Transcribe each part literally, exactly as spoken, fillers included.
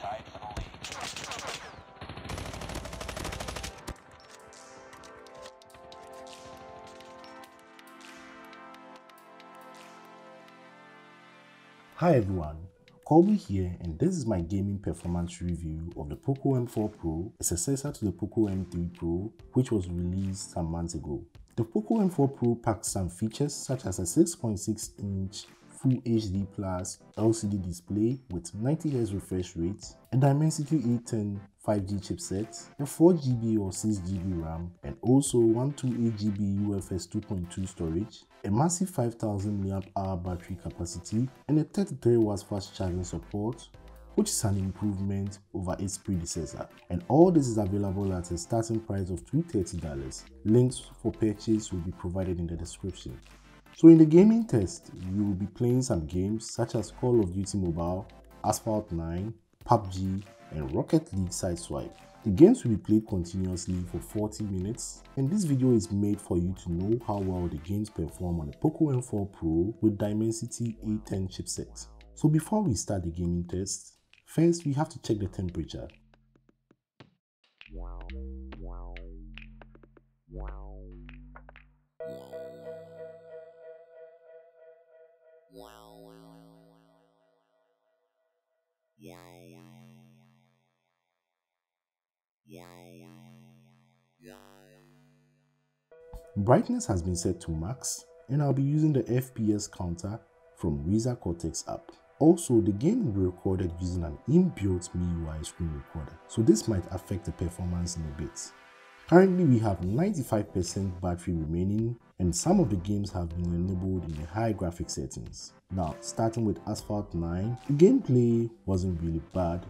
tied for the lead. Hi everyone, Colby here, and this is my gaming performance review of the Poco M four Pro, a successor to the Poco M three Pro, which was released some months ago. The Poco M four Pro packs some features such as a six point six inch Full H D Plus L C D display with ninety hertz refresh rate, a Dimensity eight ten five G chipset, a four G B or six G B RAM, and also one hundred twenty-eight G B U F S two point two storage, a massive five thousand milliamp hour battery capacity, and a thirty-three watts fast charging support, which is an improvement over its predecessor. And all this is available at a starting price of two hundred thirty dollars. Links for purchase will be provided in the description. So in the gaming test, we will be playing some games such as Call of Duty Mobile, Asphalt nine, P U B G, and Rocket League Sideswipe. The games will be played continuously for forty minutes, and this video is made for you to know how well the games perform on the Poco M four Pro with Dimensity eight ten chipset. So before we start the gaming test, first we have to check the temperature. Wow. Wow. Wow. Wow, wow, wow, wow, wow. Brightness has been set to max, and I'll be using the F P S counter from Razer Cortex app. Also, the game will be recorded using an inbuilt M I U I screen recorder, so this might affect the performance in a bit. Currently, we have ninety-five percent battery remaining, and some of the games have been enabled in the high graphic settings. Now, starting with Asphalt nine, the gameplay wasn't really bad.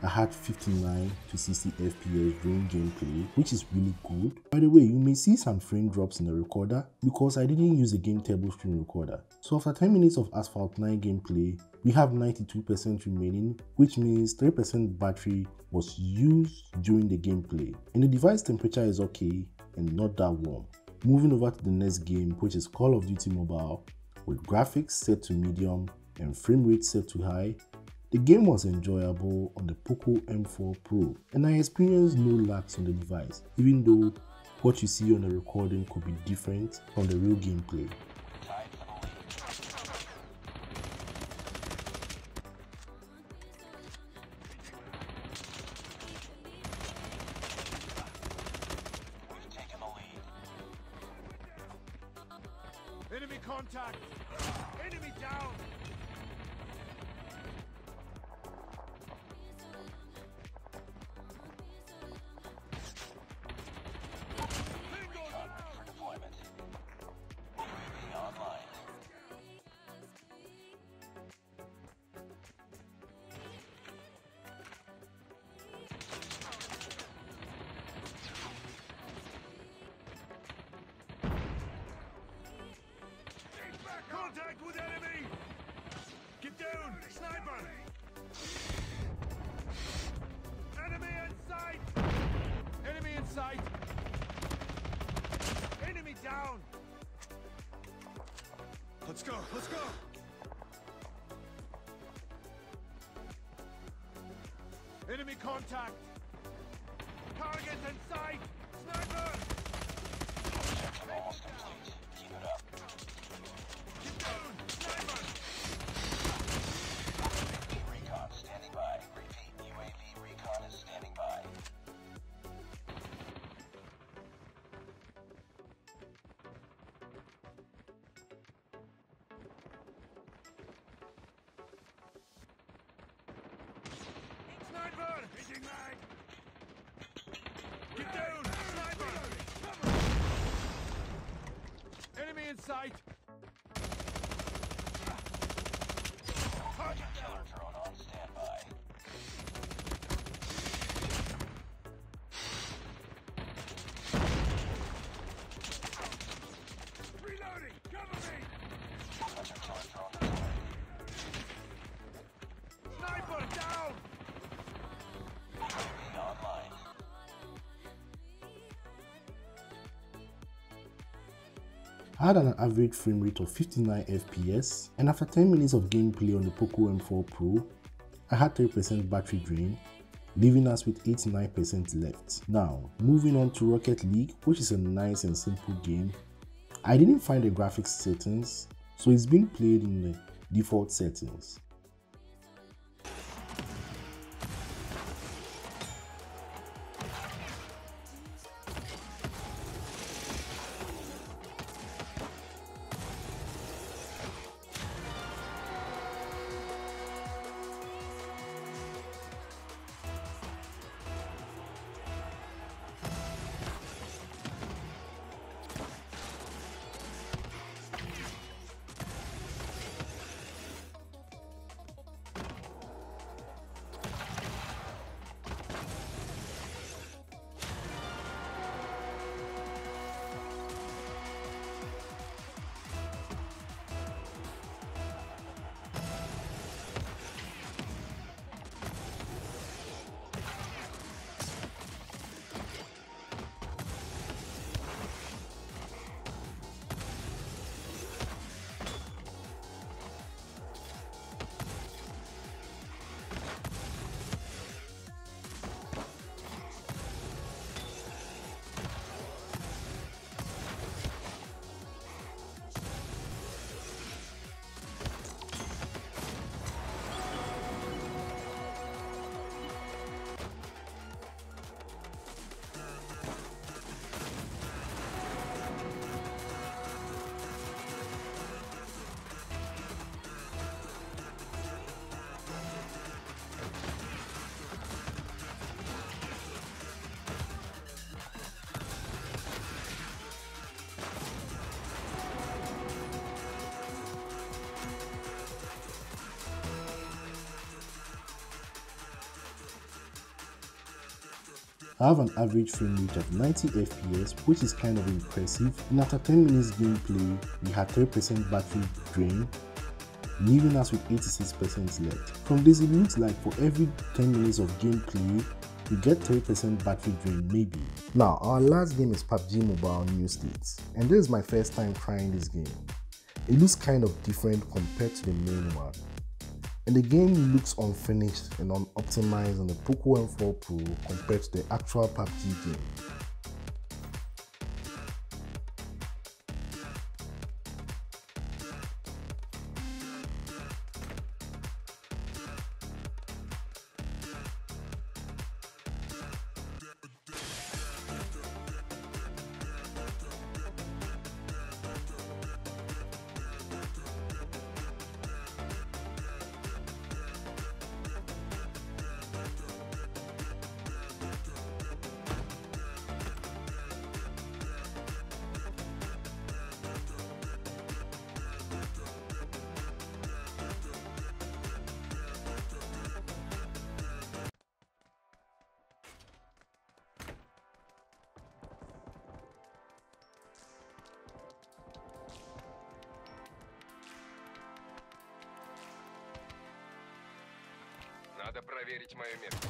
I had fifty-nine to sixty F P S during gameplay, which is really good. By the way, you may see some frame drops in the recorder because I didn't use a game table screen recorder. So after ten minutes of Asphalt nine gameplay, we have ninety-two percent remaining, which means three percent battery was used during the gameplay. And the device temperature is okay and not that warm. Moving over to the next game, which is Call of Duty Mobile, with graphics set to medium and frame rate set to high. The game was enjoyable on the Poco M four Pro, and I experienced no lags on the device, even though what you see on the recording could be different from the real gameplay. Enemy contact! Enemy down! Contact with enemy! Get down! Sniper! Enemy in sight! Enemy in sight! Enemy down! Let's go, let's go. Enemy contact. Targets in sight. Sniper. Objective almost complete. Keep it up. Keep going. Sniper. Recon standing by. Repeat. U A V recon is standing by. Sight. Target killer drone on standby. Reloading! Cover me! Hunter killer drone deployed. Sniper down! U A V online. Had an average frame rate of fifty-nine F P S, and after ten minutes of gameplay on the Poco M four Pro, I had three percent battery drain, leaving us with eighty-nine percent left. Now, moving on to Rocket League, which is a nice and simple game. I didn't find the graphics settings, so it's being played in the default settings. I have an average frame rate of ninety F P S, which is kind of impressive, and after ten minutes gameplay, we had three percent battery drain, leaving us with eighty-six percent left. From this, it looks like for every ten minutes of gameplay, we get three percent battery drain maybe. Now, our last game is P U B G Mobile New States, and this is my first time trying this game. It looks kind of different compared to the main one, and the game looks unfinished and unoptimized on the Poco M four Pro compared to the actual P U B G game. Надо проверить мое место.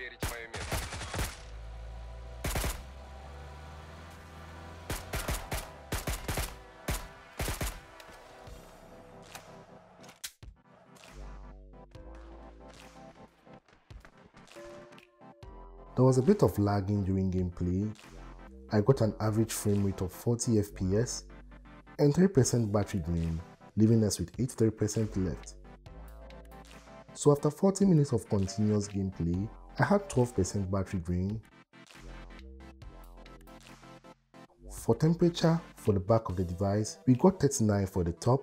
проверить мое место. There was a bit of lagging during gameplay. I got an average frame rate of forty F P S and three percent battery drain, leaving us with eighty-three percent left. So after forty minutes of continuous gameplay, I had twelve percent battery drain. For temperature for the back of the device, we got thirty-nine for the top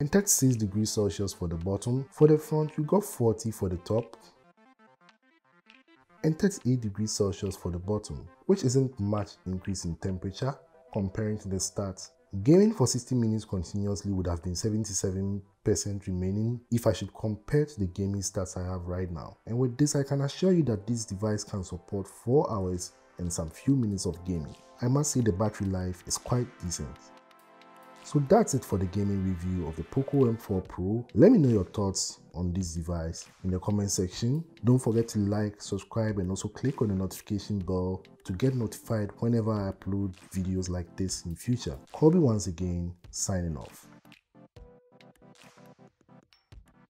and thirty-six degrees Celsius for the bottom. For the front, we got forty for the top and thirty-eight degrees Celsius for the bottom, which isn't much increase in temperature comparing to the start. Gaming for sixty minutes continuously would have been seventy-seven percent remaining if I should compare to the gaming stats I have right now. And with this, I can assure you that this device can support four hours and some few minutes of gaming. I must say the battery life is quite decent. So that's it for the gaming review of the Poco M four Pro. Let me know your thoughts on this device in the comment section. Don't forget to like, subscribe, and also click on the notification bell to get notified whenever I upload videos like this in future. Kobe once again, signing off.